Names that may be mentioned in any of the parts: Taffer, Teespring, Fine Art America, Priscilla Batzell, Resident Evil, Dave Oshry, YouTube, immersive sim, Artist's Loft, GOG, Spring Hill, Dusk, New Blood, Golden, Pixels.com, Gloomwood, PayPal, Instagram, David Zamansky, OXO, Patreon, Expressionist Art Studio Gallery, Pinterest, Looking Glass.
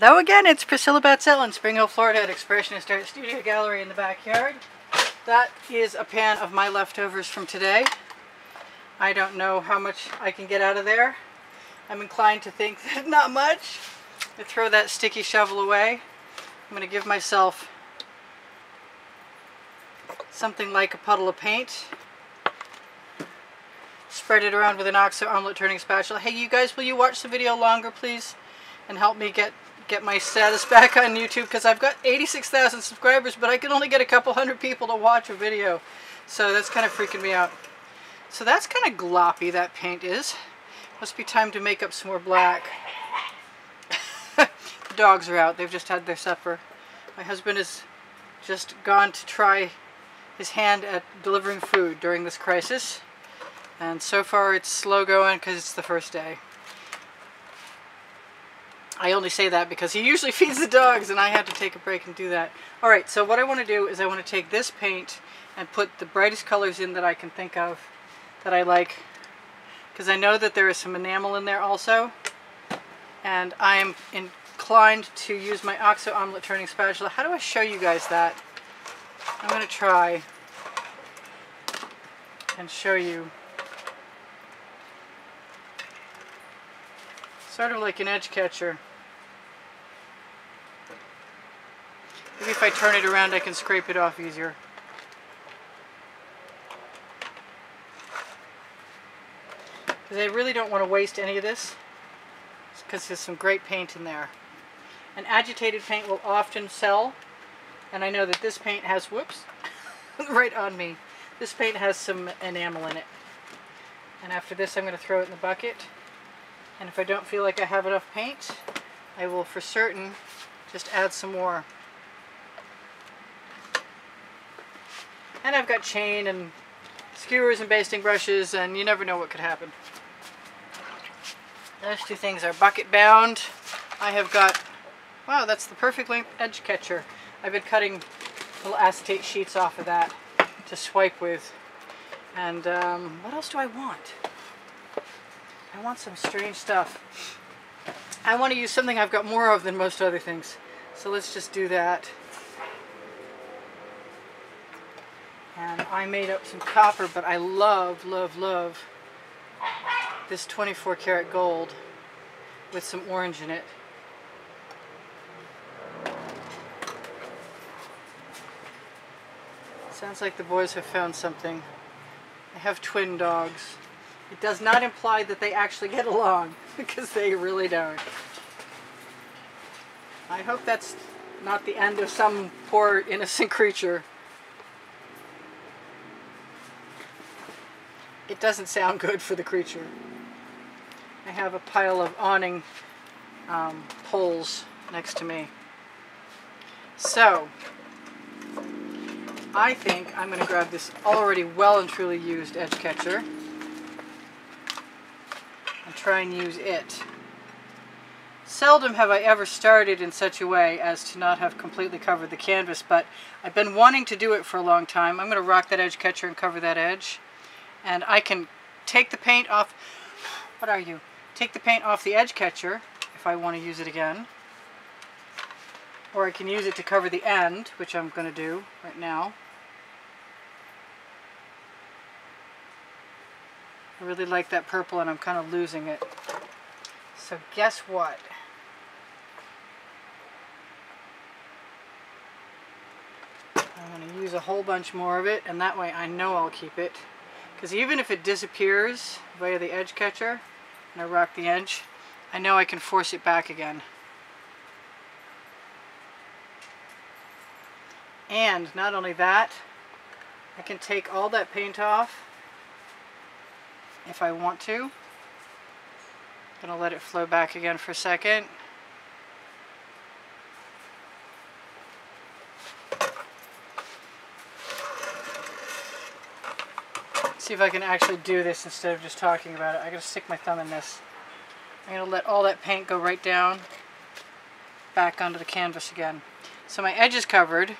Hello again, it's Priscilla Batzell in Spring Hill, Florida at Expressionist Art Studio Gallery in the backyard. That is a pan of my leftovers from today. I don't know how much I can get out of there. I'm inclined to think that not much. I throw that sticky shovel away. I'm going to give myself something like a puddle of paint. Spread it around with an OXO omelet turning spatula. Hey, you guys, will you watch the video longer, please? And help me get my status back on YouTube, because I've got 86,000 subscribers, but I can only get a couple hundred people to watch a video. So that's kind of freaking me out. So that's kind of gloppy, that paint is. Must be time to make up some more black. The dogs are out. They've just had their supper. My husband has just gone to try his hand at delivering food during this crisis. And so far it's slow going because it's the first day. I only say that because he usually feeds the dogs and I had to take a break and do that. All right, so what I want to do is I want to take this paint and put the brightest colors in that I can think of that I like, because I know that there is some enamel in there also, and I am inclined to use my OXO omelet turning spatula. How do I show you guys that? I'm going to try and show you sort of like an edge catcher. Maybe if I turn it around I can scrape it off easier. Because I really don't want to waste any of this, because there's some great paint in there. And agitated paint will often sell, and I know that this paint has, whoops, right on me. This paint has some enamel in it. And after this I'm going to throw it in the bucket. And if I don't feel like I have enough paint, I will for certain just add some more. And I've got chain and skewers and basting brushes, and you never know what could happen. Those two things are bucket bound. I have got, wow, that's the perfect length edge catcher. I've been cutting little acetate sheets off of that to swipe with. And what else do I want? I want some strange stuff. I want to use something I've got more of than most other things. So let's just do that. And I made up some copper, but I love, love, love this 24 karat gold with some orange in it. Sounds like the boys have found something. I have twin dogs. It does not imply that they actually get along, because they really don't. I hope that's not the end of some poor innocent creature. It doesn't sound good for the creature. I have a pile of awning poles next to me. So, I think I'm going to grab this already well and truly used edge catcher and try and use it. Seldom have I ever started in such a way as to not have completely covered the canvas, but I've been wanting to do it for a long time. I'm going to rock that edge catcher and cover that edge. And I can take the paint off, what are you? Take the paint off the edge catcher if I want to use it again. Or I can use it to cover the end, which I'm going to do right now. I really like that purple and I'm kind of losing it. So guess what? I'm going to use a whole bunch more of it, and that way I know I'll keep it. Because even if it disappears via the edge catcher and I rock the edge, I know I can force it back again. And not only that, I can take all that paint off if I want to. I'm going to let it flow back again for a second. See if I can actually do this instead of just talking about it. I'm going to stick my thumb in this. I'm going to let all that paint go right down, back onto the canvas again. So my edge is covered.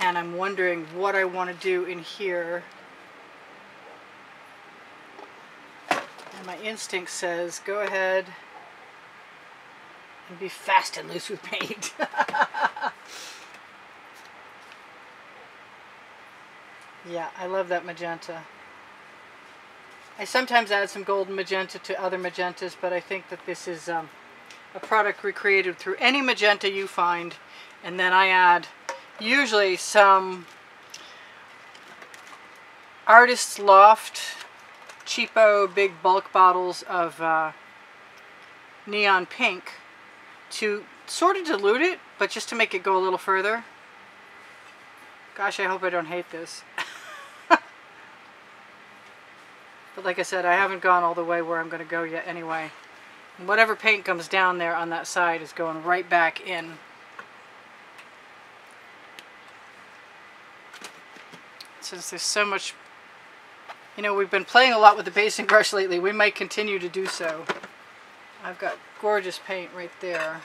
And I'm wondering what I want to do in here. And And my instinct says go ahead and be fast and loose with paint. Yeah, I love that magenta. I sometimes add some golden magenta to other magentas, but I think that this is a product recreated through any magenta you find, and then I add usually some Artist's Loft cheapo big bulk bottles of neon pink to sort of dilute it, but just to make it go a little further. Gosh, I hope I don't hate this. But like I said, I haven't gone all the way where I'm going to go yet anyway. And whatever paint comes down there on that side is going right back in. Since there's so much, you know, we've been playing a lot with the basting brush lately. We might continue to do so. I've got gorgeous paint right there.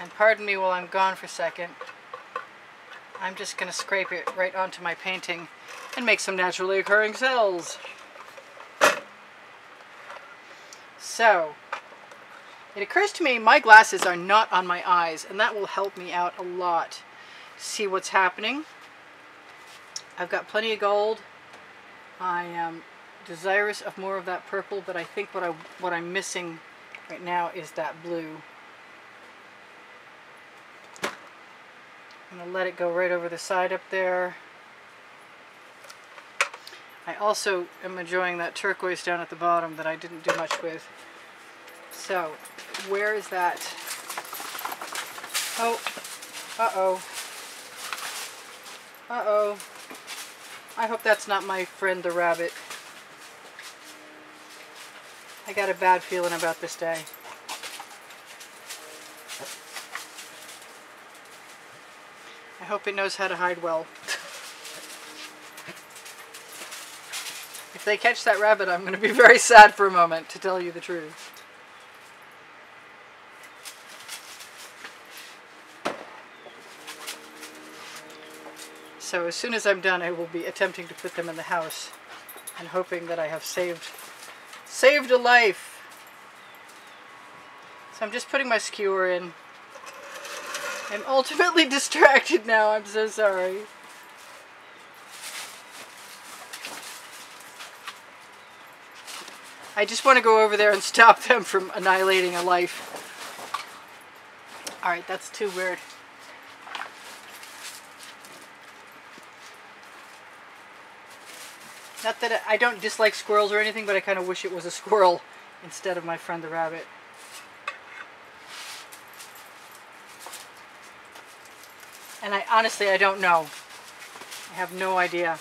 And pardon me while I'm gone for a second. I'm just going to scrape it right onto my painting and make some naturally occurring cells. So, it occurs to me my glasses are not on my eyes, and that will help me out a lot to see what's happening. I've got plenty of gold. I am desirous of more of that purple, but I think what I'm missing right now is that blue. I'm going to let it go right over the side up there. I also am enjoying that turquoise down at the bottom that I didn't do much with. So, where is that? Oh, uh-oh. Uh-oh. I hope that's not my friend the rabbit. I got a bad feeling about this day. I hope it knows how to hide well. If they catch that rabbit, I'm going to be very sad for a moment, to tell you the truth. So as soon as I'm done, I will be attempting to put them in the house and hoping that I have saved a life. So I'm just putting my skewer in. I'm ultimately distracted now, I'm so sorry. I just want to go over there and stop them from annihilating a life. Alright, that's too weird. Not that I don't dislike squirrels or anything, but I kind of wish it was a squirrel instead of my friend the rabbit. And I honestly, I don't know. I have no idea.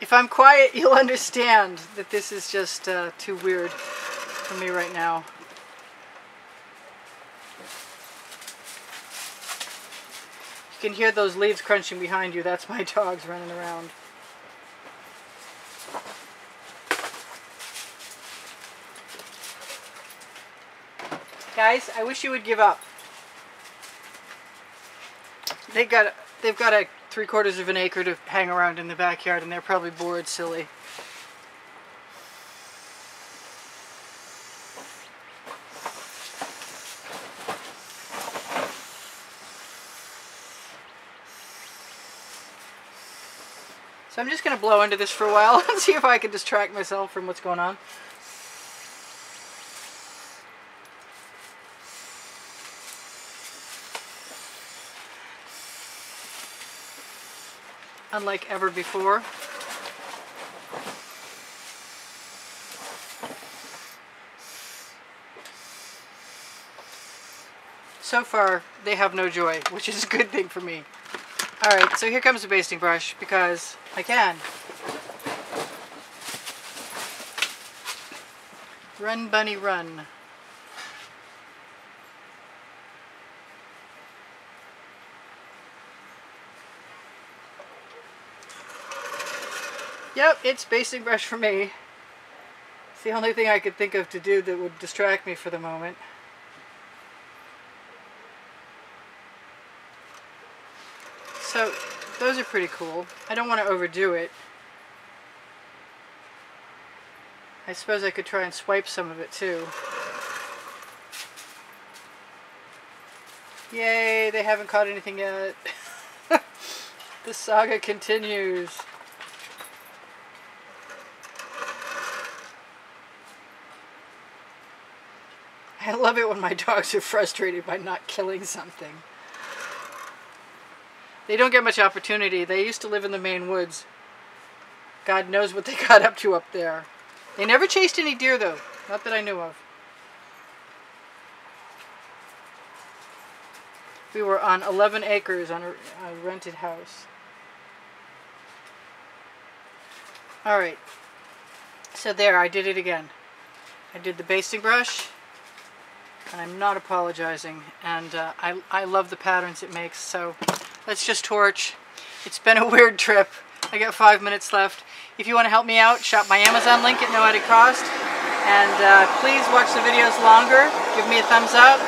If I'm quiet, you'll understand that this is just too weird for me right now. You can hear those leaves crunching behind you. That's my dogs running around. Guys, I wish you would give up. They've got a 3/4 of an acre to hang around in the backyard, and they're probably bored silly. So I'm just going to blow into this for a while and see if I can distract myself from what's going on. Unlike ever before. So far, they have no joy, which is a good thing for me. Alright, so here comes the basting brush, because I can. Run, bunny, run. Yep, it's basting brush for me. It's the only thing I could think of to do that would distract me for the moment. So those are pretty cool. I don't want to overdo it. I suppose I could try and swipe some of it too. Yay, they haven't caught anything yet. The saga continues. I love it when my dogs are frustrated by not killing something. They don't get much opportunity. They used to live in the Maine woods. God knows what they got up to up there. They never chased any deer though, not that I knew of. We were on 11 acres on a rented house. Alright, so there, I did it again. I did the basting brush, and I'm not apologizing, and I love the patterns it makes, so let's just torch. It's been a weird trip. I got 5 minutes left. If you want to help me out, shop my Amazon link at no added cost, and please watch the videos longer, give me a thumbs up.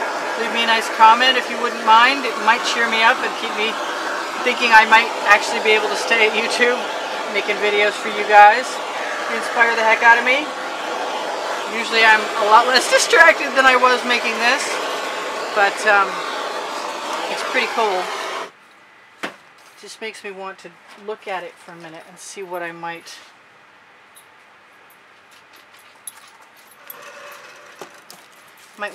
Leave me a nice comment if you wouldn't mind. It might cheer me up and keep me thinking I might actually be able to stay at YouTube making videos for you guys. You inspire the heck out of me. Usually I'm a lot less distracted than I was making this, but it's pretty cool. It just makes me want to look at it for a minute and see what I might...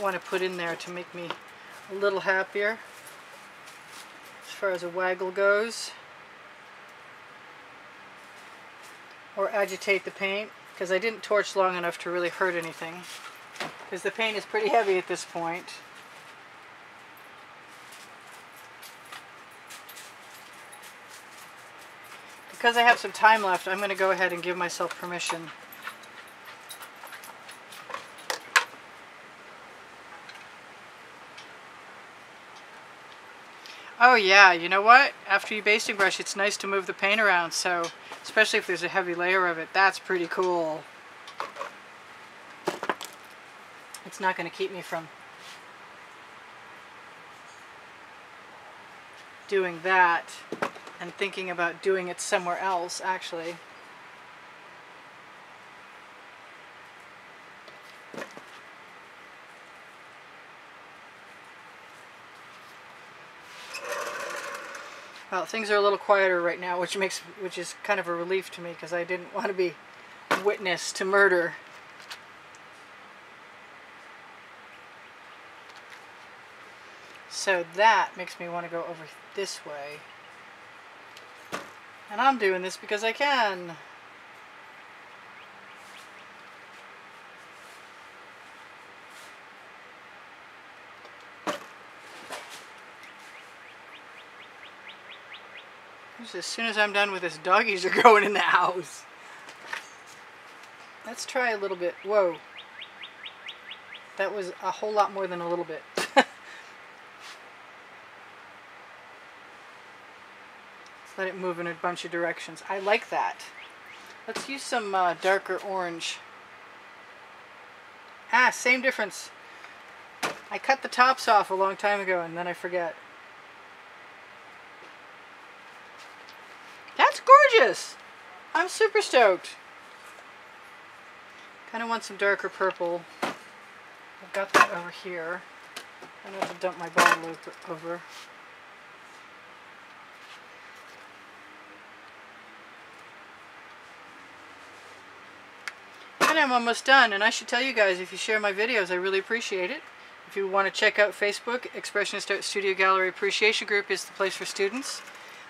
want to put in there to make me a little happier as far as a waggle goes, or agitate the paint, because I didn't torch long enough to really hurt anything because the paint is pretty heavy at this point. Because I have some time left, I'm going to go ahead and give myself permission . Oh yeah, you know what? After you basting brush, it's nice to move the paint around, so especially if there's a heavy layer of it, that's pretty cool. It's not going to keep me from doing that and thinking about doing it somewhere else, actually. Well, things are a little quieter right now, which is kind of a relief to me because I didn't want to be witness to murder. So that makes me want to go over this way. And I'm doing this because I can. As soon as I'm done with this, doggies are going in the house. Let's try a little bit. Whoa. That was a whole lot more than a little bit. Let it move in a bunch of directions. I like that. Let's use some darker orange. Ah, same difference. I cut the tops off a long time ago and then I forget. Gorgeous! I'm super stoked. Kind of want some darker purple. I've got that over here. I'm going to have to dump my bottle over. And I'm almost done, and I should tell you guys, if you share my videos, I really appreciate it. If you want to check out Facebook, Expressionist Art Studio Gallery Appreciation Group is the place for students.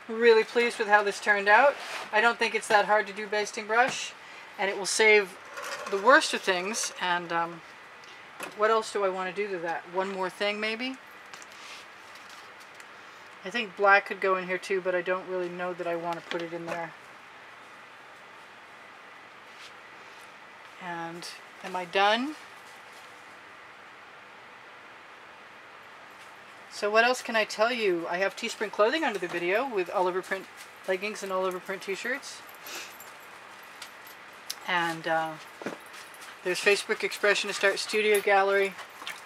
Really pleased with how this turned out. I don't think it's that hard to do basting brush, and it will save the worst of things. And what else do I want to do to that? One more thing maybe? I think black could go in here too, but I don't really know that I want to put it in there. And am I done? So what else can I tell you? I have Teespring clothing under the video with all over print leggings and all over print t-shirts. And there's Facebook Expressionist Art Studio Gallery.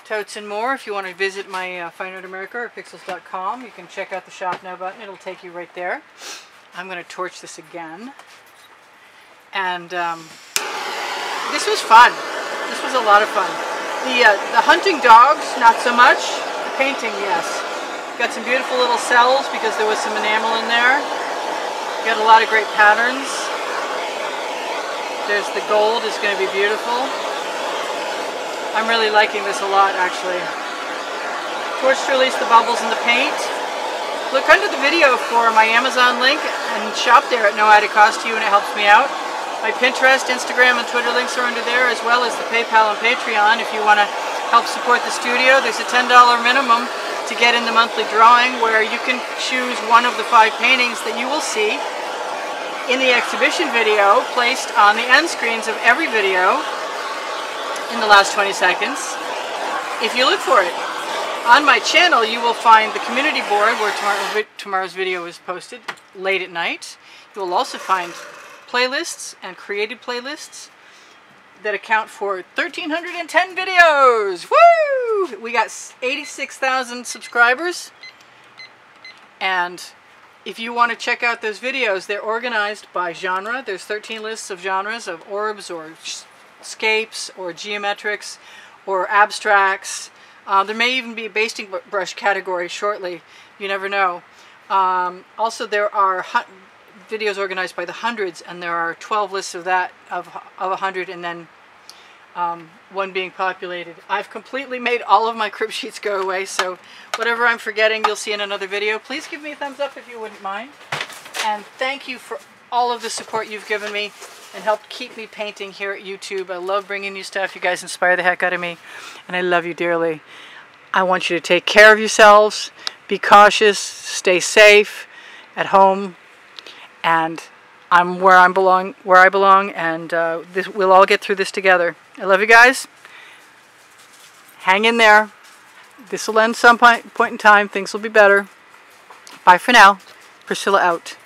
totes and more. If you want to visit my Fine Art America or Pixels.com, you can check out the Shop Now button. It'll take you right there. I'm going to torch this again. And this was fun. This was a lot of fun. The hunting dogs, not so much. The painting, yes. Got some beautiful little cells because there was some enamel in there. Got a lot of great patterns. There's the gold, it's going to be beautiful. I'm really liking this a lot, actually. Torch to release the bubbles in the paint. Look under the video for my Amazon link and shop there at no added cost to you, and it helps me out. My Pinterest, Instagram, and Twitter links are under there, as well as the PayPal and Patreon if you want to help support the studio. There's a $10 minimum to get in the monthly drawing, where you can choose one of the 5 paintings that you will see in the exhibition video placed on the end screens of every video in the last 20 seconds. If you look for it on my channel, you will find the community board where tomorrow's video is posted late at night. You will also find playlists and created playlists that account for 1,310 videos. Woo! We got 86,000 subscribers, and if you want to check out those videos, they're organized by genre. There's 13 lists of genres of orbs or scapes or geometrics or abstracts. There may even be a basting brush category shortly. You never know. Also, there are videos organized by the hundreds, and there are 12 lists of that, of 100, and then one being populated. I've completely made all of my crib sheets go away, so whatever I'm forgetting, you'll see in another video. Please give me a thumbs up if you wouldn't mind, and thank you for all of the support you've given me and helped keep me painting here at YouTube. I love bringing you stuff. You guys inspire the heck out of me, and I love you dearly. I want you to take care of yourselves, be cautious, stay safe at home, and I'm where I belong, and we'll all get through this together. I love you guys. Hang in there. This will end some point in time. Things will be better. Bye for now. Priscilla out.